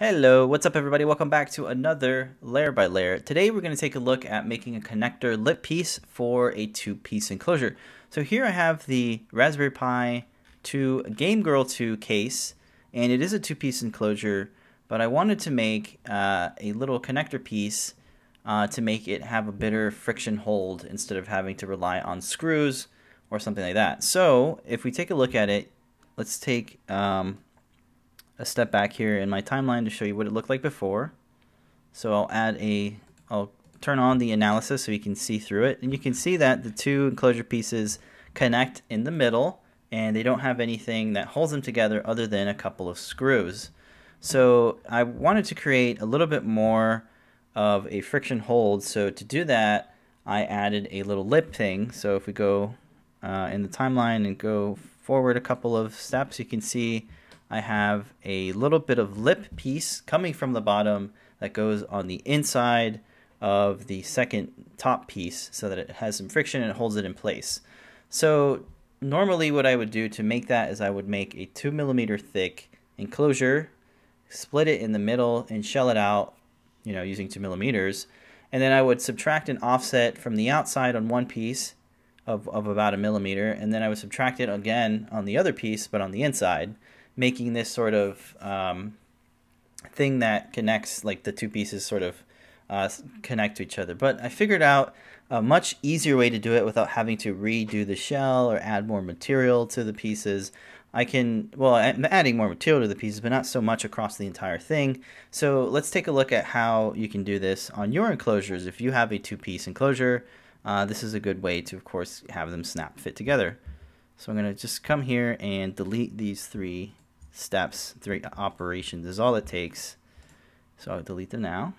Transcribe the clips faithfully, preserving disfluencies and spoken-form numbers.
Hello, what's up everybody? Welcome back to another Layer by Layer. Today we're going to take a look at making a connector lip piece for a two-piece enclosure. So here I have the Raspberry Pi to Game Girl two case, and it is a two-piece enclosure, but I wanted to make uh, a little connector piece uh, to make it have a better friction hold instead of having to rely on screws or something like that. So if we take a look at it, let's take... Um, a step back here in my timeline to show you what it looked like before. So I'll add a, I'll turn on the analysis so you can see through it. And you can see that the two enclosure pieces connect in the middle and they don't have anything that holds them together other than a couple of screws. So I wanted to create a little bit more of a friction hold. So to do that, I added a little lip thing. So if we go uh, in the timeline and go forward a couple of steps, you can see I have a little bit of lip piece coming from the bottom that goes on the inside of the second top piece so that it has some friction and it holds it in place. So normally what I would do to make that is I would make a two millimeter thick enclosure, split it in the middle and shell it out, you know, using two millimeters. And then I would subtract an offset from the outside on one piece of, of about a millimeter. And then I would subtract it again on the other piece, but on the inside, making this sort of um, thing that connects, like the two pieces sort of uh, connect to each other. But I figured out a much easier way to do it without having to redo the shell or add more material to the pieces. I can, well, I'm adding more material to the pieces, but not so much across the entire thing. So let's take a look at how you can do this on your enclosures. If you have a two-piece enclosure, uh, this is a good way to, of course, have them snap fit together. So I'm gonna just come here and delete these three steps, three operations is all it takes. So I'll delete them now.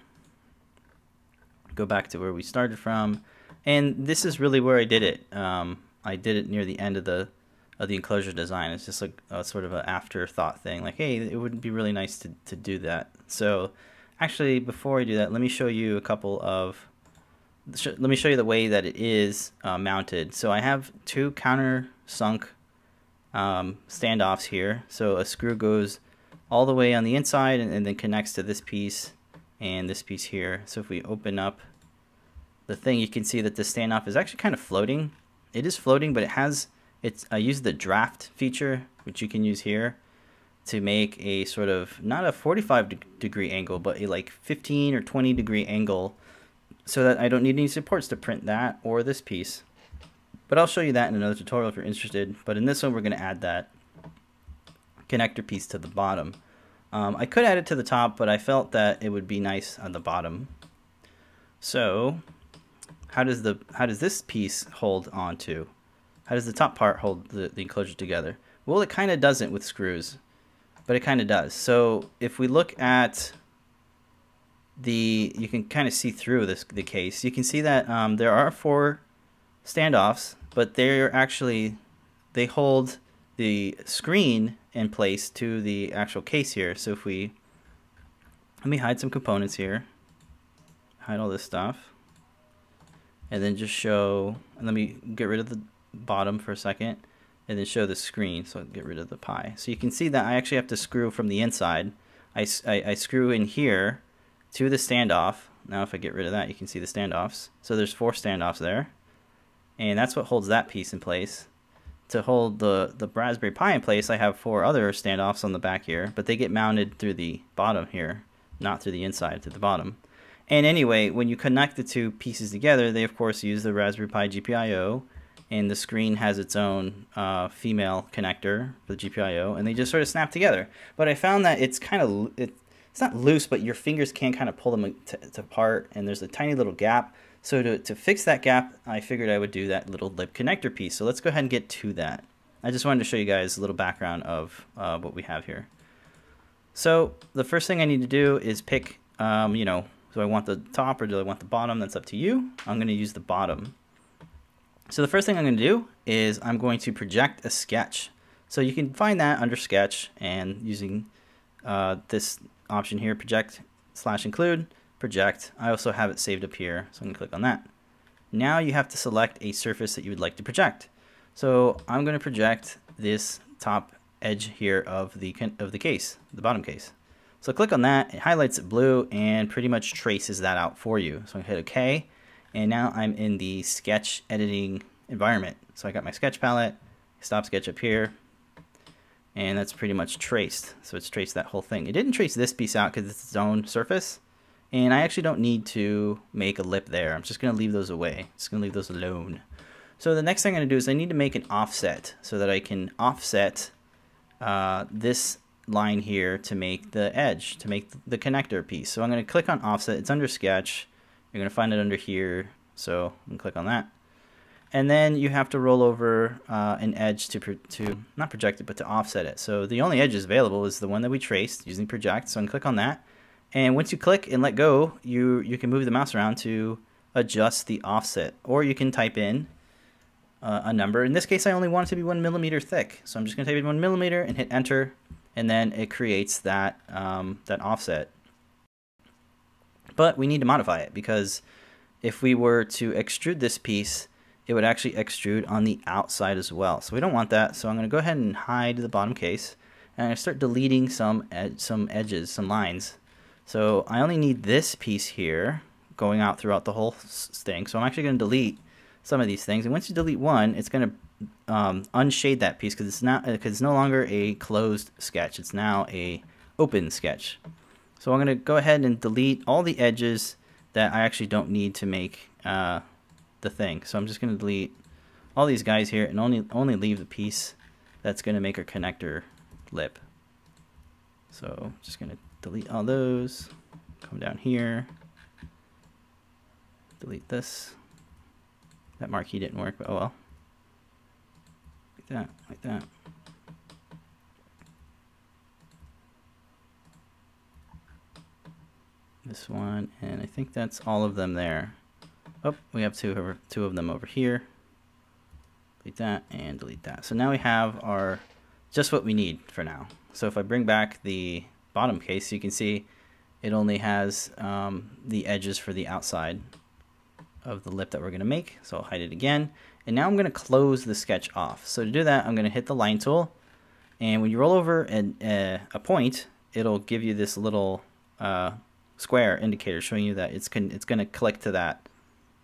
Go back to where we started from. And this is really where I did it. Um, I did it near the end of the of the enclosure design. It's just like a sort of an afterthought thing, like, hey, it would be really nice to, to do that. So actually, before I do that, let me show you a couple of, sh let me show you the way that it is uh, mounted. So I have two countersunk Um, standoffs here. So a screw goes all the way on the inside and, and then connects to this piece and this piece here. So if we open up the thing, you can see that the standoff is actually kind of floating. It is floating, but it has, it's, I used the draft feature, which you can use here, to make a sort of, not a forty-five degree angle, but a like fifteen or twenty degree angle, so that I don't need any supports to print that or this piece. But I'll show you that in another tutorial if you're interested. But in this one, we're going to add that connector piece to the bottom. Um, I could add it to the top, but I felt that it would be nice on the bottom. So how does the how does this piece hold onto? How does the top part hold the, the enclosure together? Well, it kind of doesn't with screws, but it kind of does. So if we look at the, you can kind of see through this the case. You can see that um, there are four standoffs, but they're actually, they hold the screen in place to the actual case here. So if we, let me hide some components here, hide all this stuff, and then just show, and let me get rid of the bottom for a second, and then show the screen, so I'll get rid of the Pi. So you can see that I actually have to screw from the inside. I, I, I screw in here to the standoff. Now if I get rid of that, you can see the standoffs. So there's four standoffs there. And that's what holds that piece in place. To hold the, the Raspberry Pi in place, I have four other standoffs on the back here, but they get mounted through the bottom here, not through the inside, through the bottom. And anyway, when you connect the two pieces together, they of course use the Raspberry Pi G P I O, and the screen has its own uh, female connector for the G P I O, and they just sort of snap together. But I found that it's kind of, it, it's not loose, but your fingers can kind of pull them t t apart, and there's a tiny little gap. So to, to fix that gap, I figured I would do that little lip connector piece. So let's go ahead and get to that. I just wanted to show you guys a little background of uh, what we have here. So the first thing I need to do is pick, um, you know, do I want the top or do I want the bottom? That's up to you. I'm going to use the bottom. So the first thing I'm going to do is I'm going to project a sketch. So you can find that under sketch and using uh, this option here, project slash include. Project. I also have it saved up here, so I'm going to click on that. Now you have to select a surface that you would like to project. So I'm going to project this top edge here of the of the case, the bottom case. So click on that, it highlights it blue and pretty much traces that out for you. So I hit OK, and now I'm in the sketch editing environment. So I got my sketch palette, stop sketch up here, and that's pretty much traced. So it's traced that whole thing. It didn't trace this piece out because it's its own surface, and I actually don't need to make a lip there. I'm just going to leave those away. I'm just going to leave those alone. So the next thing I'm going to do is I need to make an offset so that I can offset uh, this line here to make the edge, to make the connector piece. So I'm going to click on offset. It's under sketch. You're going to find it under here. So I'm going to click on that. And then you have to roll over uh, an edge to, pro to not project it, but to offset it. So the only edge available is the one that we traced using project. So I'm going to click on that. And once you click and let go, you, you can move the mouse around to adjust the offset. Or you can type in uh, a number. In this case, I only want it to be one millimeter thick. So I'm just going to type in one millimeter and hit enter. And then it creates that, um, that offset. But we need to modify it, because if we were to extrude this piece, it would actually extrude on the outside as well. So we don't want that. So I'm going to go ahead and hide the bottom case. And I'm going to start deleting some, ed some edges, some lines. So I only need this piece here going out throughout the whole thing. So I'm actually going to delete some of these things. And once you delete one, it's going to um, unshade that piece, because it's not because it's no longer a closed sketch. It's now a open sketch. So I'm going to go ahead and delete all the edges that I actually don't need to make uh, the thing. So I'm just going to delete all these guys here and only only leave the piece that's going to make our connector lip. So I'm just going to delete all those, come down here, delete this. That marquee didn't work, but oh well. Like that, like that. This one, and I think that's all of them there. Oh, we have two, over, two of them over here. Delete that and delete that. So now we have our, just what we need for now. So if I bring back the bottom case, you can see it only has um, the edges for the outside of the lip that we're going to make. So I'll hide it again. And now I'm going to close the sketch off. So to do that, I'm going to hit the line tool. And when you roll over an, uh, a point, it'll give you this little uh, square indicator showing you that it's, con it's going to click to that,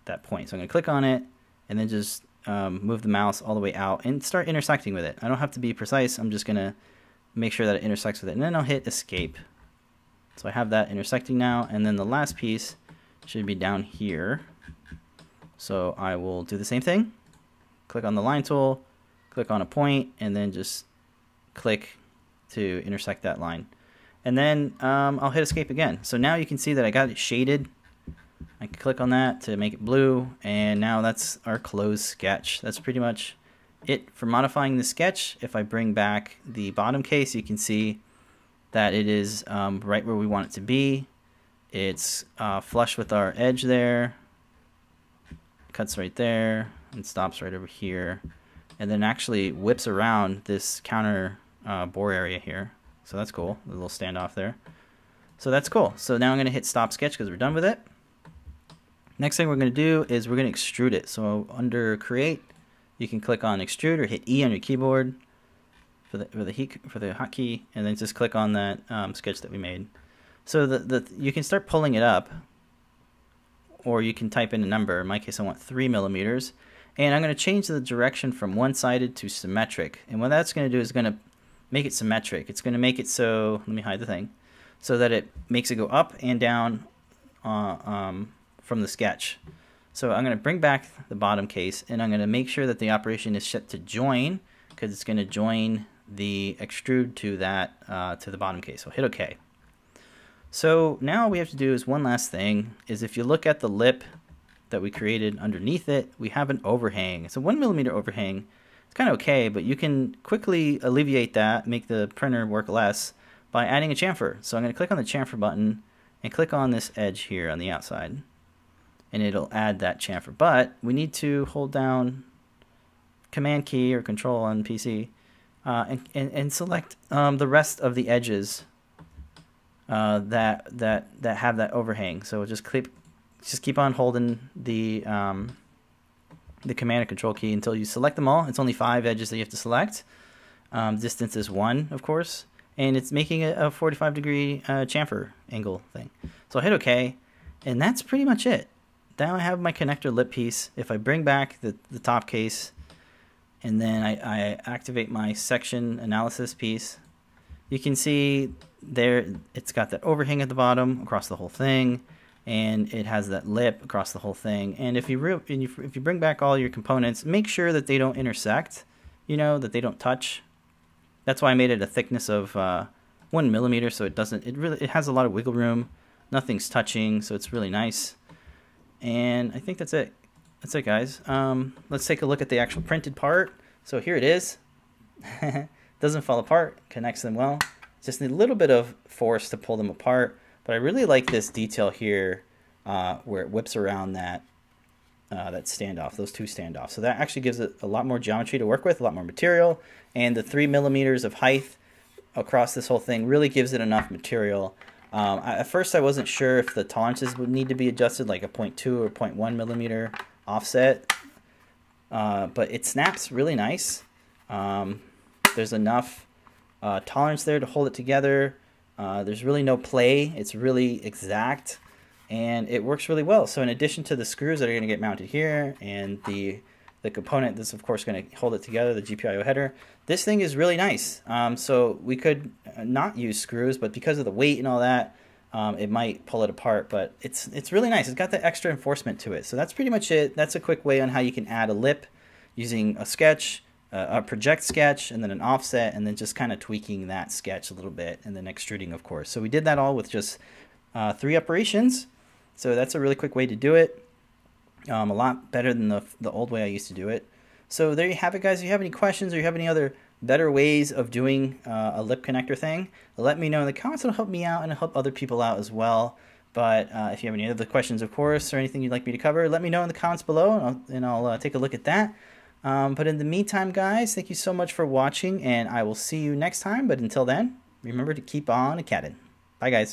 that point. So I'm going to click on it and then just um, move the mouse all the way out and start intersecting with it. I don't have to be precise. I'm just going to make sure that it intersects with it. And then I'll hit escape. So I have that intersecting now. And then the last piece should be down here. So I will do the same thing. Click on the line tool, click on a point, and then just click to intersect that line. And then um, I'll hit escape again. So now you can see that I got it shaded. I can click on that to make it blue. And now that's our closed sketch. That's pretty much it for modifying the sketch. If I bring back the bottom case, you can see that it is um, right where we want it to be. It's uh, flush with our edge there. Cuts right there and stops right over here, and then actually whips around this counter uh, bore area here. So that's cool, a little standoff there. So that's cool. So now I'm going to hit stop sketch because we're done with it. Next thing we're going to do is we're going to extrude it. So under create, you can click on extrude or hit E on your keyboard for the, for the, heat, for the hotkey, and then just click on that um, sketch that we made. So the, the, you can start pulling it up, or you can type in a number. In my case, I want three millimeters. And I'm gonna change the direction from one-sided to symmetric. And what that's gonna do is gonna make it symmetric. It's gonna make it so, let me hide the thing, so that it makes it go up and down uh, um, from the sketch. So I'm gonna bring back the bottom case, and I'm gonna make sure that the operation is set to join, because it's gonna join the extrude to that, uh, to the bottom case. So hit okay. So now what we have to do is one last thing, is if you look at the lip that we created underneath it, we have an overhang. It's a one millimeter overhang. It's kind of okay, but you can quickly alleviate that, make the printer work less by adding a chamfer. So I'm going to click on the chamfer button and click on this edge here on the outside, and it'll add that chamfer. But we need to hold down Command key or Control on P C uh, and, and, and select um, the rest of the edges Uh, that that that have that overhang. So just clip, just keep on holding the um, the Command and Control key until you select them all. It's only five edges that you have to select. Um, distance is one, of course, and it's making a, a forty-five degree uh, chamfer angle thing. So I hit OK, and that's pretty much it. Now I have my connector lip piece. If I bring back the, the top case, and then I, I activate my section analysis piece, you can see there it's got that overhang at the bottom across the whole thing, and it has that lip across the whole thing. And if you re and you, if you bring back all your components, make sure that they don't intersect, you know, that they don't touch. That's why I made it a thickness of uh, one millimeter, so it doesn't. It really it has a lot of wiggle room. Nothing's touching, so it's really nice. And I think that's it. That's it, guys. Um, let's take a look at the actual printed part. So here it is. Doesn't fall apart, connects them well. Just need a little bit of force to pull them apart. But I really like this detail here uh, where it whips around that uh, that standoff, those two standoffs. So that actually gives it a lot more geometry to work with, a lot more material. And the three millimeters of height across this whole thing really gives it enough material. Um, I, at first I wasn't sure if the tolerances would need to be adjusted, like a point two or point one millimeter. Offset, uh, but it snaps really nice. Um, there's enough uh, tolerance there to hold it together. Uh, there's really no play. It's really exact, and it works really well. So in addition to the screws that are going to get mounted here and the the component that's of course going to hold it together, the G P I O header, this thing is really nice. Um, so we could not use screws, but because of the weight and all that, Um, it might pull it apart, but it's it's really nice. It's got the extra enforcement to it. So that's pretty much it. That's a quick way on how you can add a lip using a sketch, uh, a project sketch, and then an offset, and then just kind of tweaking that sketch a little bit, and then extruding, of course. So we did that all with just uh, three operations. So that's a really quick way to do it. Um, a lot better than the, the old way I used to do it. So there you have it, guys. If you have any questions or you have any other better ways of doing uh, a lip connector thing, let me know in the comments. It'll help me out and it'll help other people out as well. But uh, if you have any other questions, of course, or anything you'd like me to cover, let me know in the comments below, and I'll, and I'll uh, take a look at that. Um, but in the meantime, guys, thank you so much for watching, and I will see you next time. But until then, remember to keep on a-catting. Bye, guys.